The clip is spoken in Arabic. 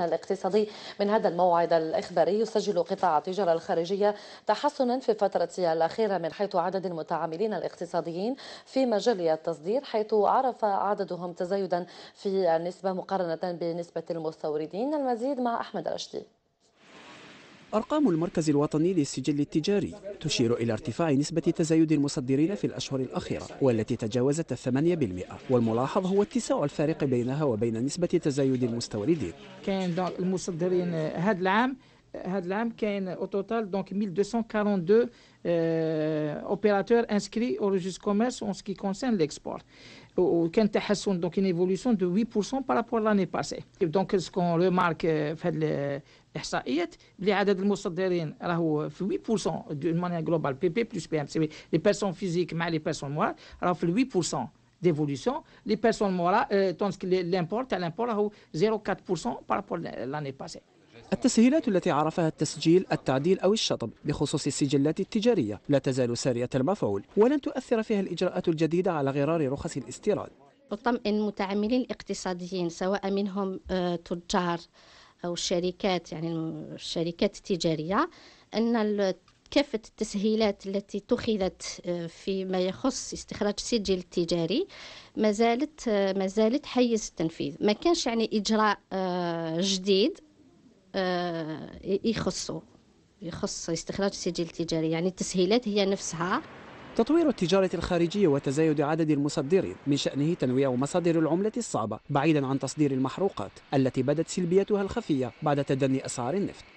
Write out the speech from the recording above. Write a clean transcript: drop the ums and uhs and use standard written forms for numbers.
الاقتصادي من هذا الموعد الإخباري. يسجل قطاع التجارة الخارجية تحسنا في الفترة الأخيرة من حيث عدد المتعاملين الاقتصاديين في مجال التصدير، حيث عرف عددهم تزايدا في النسبة مقارنة بنسبة المستوردين. المزيد مع أحمد رشدي. أرقام المركز الوطني للسجل التجاري تشير إلى ارتفاع نسبة تزايد المصدرين في الأشهر الأخيرة والتي تجاوزت 8%، والملاحظ هو اتساع الفارق بينها وبين نسبة تزايد المستوردين. كاين دونك المصدرين هذا العام كاين او توتال دونك 1242 اوبيراتور انسكري او ريجيستر كوميرس اون سكي كونسيرن ليكسبور. وكان تحسن دونك ان ايفوليسيون دو 8% بارابور لاني باسي. دونك سكون ريمارك في هذا احصائيات اللي عدد المصدرين راهو في 8% دو مانيير جلوبال بي بي بلس بي ام سي لي بيرسون فيزيك مع لي بيرسون موار راهو في 8% ديفوليسيون. لي بيرسون موار طونسك لامبور تاع لامبور راهو 0.4% بارابور لاني باسي. التسهيلات التي عرفها التسجيل، التعديل أو الشطب بخصوص السجلات التجارية لا تزال سارية المفعول، ولن تؤثر فيها الإجراءات الجديدة على غرار رخص الاستيراد. وطمئن المتعاملين الاقتصاديين سواء منهم تجار أو شركات، يعني الشركات التجارية، أن كافة التسهيلات التي اتخذت فيما يخص استخراج السجل التجاري ما زالت حيز التنفيذ. ما كانش يعني إجراء جديد يخص استخراج السجل التجاري، يعني التسهيلات هي نفسها. تطوير التجارة الخارجية وتزايد عدد المصدرين من شأنه تنويع مصادر العملة الصعبة بعيدا عن تصدير المحروقات التي بدت سلبيتها الخفية بعد تدني أسعار النفط.